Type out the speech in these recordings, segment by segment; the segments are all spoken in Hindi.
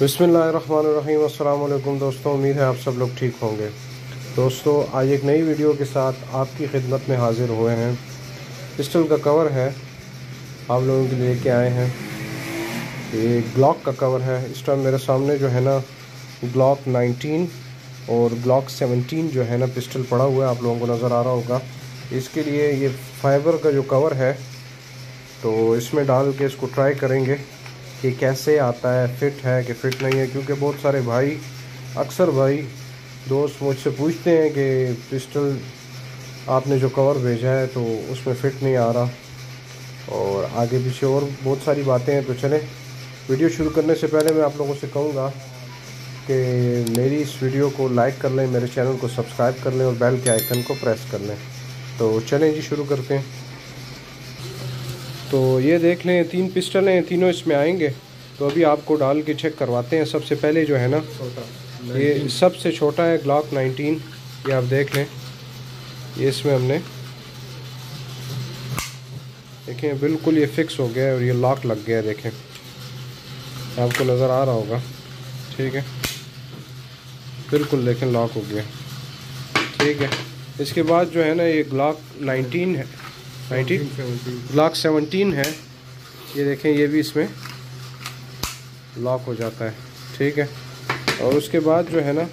बिस्मिल्लाहिर्रहमानिर्रहीम। अस्सलाम वालेकुम दोस्तों, उम्मीद है आप सब लोग ठीक होंगे। दोस्तों आज एक नई वीडियो के साथ आपकी खिदमत में हाजिर हुए हैं। पिस्टल का कवर है, आप लोगों के लिए लेके आए हैं। ये ग्लॉक का कवर है। इस टाइम मेरे सामने जो है ना ग्लॉक 19 और ग्लॉक 17 जो है ना पिस्टल पड़ा हुआ है, आप लोगों को नज़र आ रहा होगा। इसके लिए ये फाइबर का जो कवर है तो इसमें डाल के इसको ट्राई करेंगे कि कैसे आता है, फिट है कि फ़िट नहीं है। क्योंकि बहुत सारे भाई, अक्सर भाई दोस्त मुझसे पूछते हैं कि पिस्टल आपने जो कवर भेजा है तो उसमें फ़िट नहीं आ रहा, और आगे पीछे और बहुत सारी बातें हैं। तो चलें, वीडियो शुरू करने से पहले मैं आप लोगों से कहूँगा कि मेरी इस वीडियो को लाइक कर लें, मेरे चैनल को सब्सक्राइब कर लें और बेल के आइकन को प्रेस कर लें। तो चलें जी, शुरू करते हैं। तो ये देख लें, तीन पिस्टल हैं, तीनों इसमें आएंगे। तो अभी आपको डाल के चेक करवाते हैं। सबसे पहले जो है ना छोटा, ये सबसे छोटा है ग्लॉक 19। ये आप देख लें, ये इसमें हमने देखें बिल्कुल ये फिक्स हो गया है और ये लॉक लग गया है। देखें आपको नज़र आ रहा होगा, ठीक है, बिल्कुल देखें लॉक हो गया, ठीक है। इसके बाद जो है ना ये ग्लॉक 19 है, 19 ग्लॉक 17 है। ये देखें ये भी इसमें लॉक हो जाता है, ठीक है। और उसके बाद जो है ना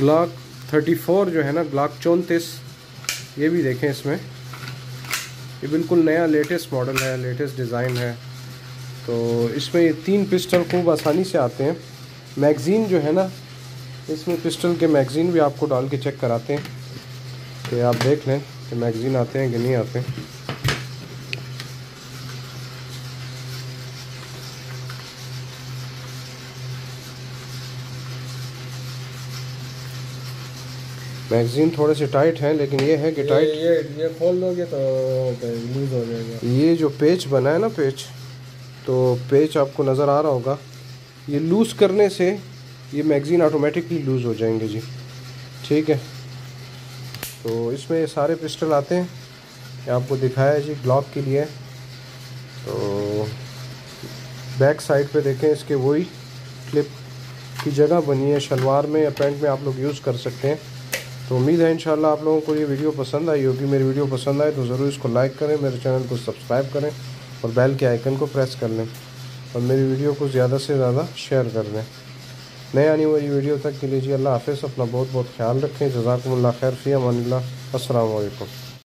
ग्लॉक 34 जो है ना ग्लॉक 34, ये भी देखें इसमें, ये बिल्कुल नया लेटेस्ट मॉडल है, लेटेस्ट डिज़ाइन है। तो इसमें ये तीन पिस्टल खूब आसानी से आते हैं। मैगज़ीन जो है ना इसमें पिस्टल के मैगज़ीन भी आपको डाल के चेक कराते हैं कि आप देख लें कि मैगज़ीन आते हैं कि नहीं आते हैं। मैगज़ीन थोड़े से टाइट हैं, लेकिन ये है कि टाइट ये खोल दोगे तो लूज हो जाएगा। ये जो पेच बना है ना पेच, तो पेच आपको नज़र आ रहा होगा, ये लूज़ करने से ये मैगज़ीन ऑटोमेटिकली लूज़ हो जाएंगे जी, ठीक है। तो इसमें ये सारे पिस्टल आते हैं, ये आपको दिखाया है जी ग्लॉक के लिए। तो बैक साइड पे देखें, इसके वही क्लिप की जगह बनी है, शलवार में या पैंट में आप लोग यूज़ कर सकते हैं। तो उम्मीद है इंशाल्लाह आप लोगों को ये वीडियो पसंद आई होगी। मेरी वीडियो पसंद आए तो ज़रूर इसको लाइक करें, मेरे चैनल को सब्सक्राइब करें और बेल के आइकन को प्रेस कर लें, और मेरी वीडियो को ज़्यादा से ज़्यादा शेयर कर दें। नए आने वाली वीडियो तक के लिए जी अल्लाह हाफ़िज़, अपना बहुत बहुत ख्याल रखें। जज़ाकुमुल्लाह खैर, फ़ी अमानिल्लाह, अस्सलाम वालेकुम।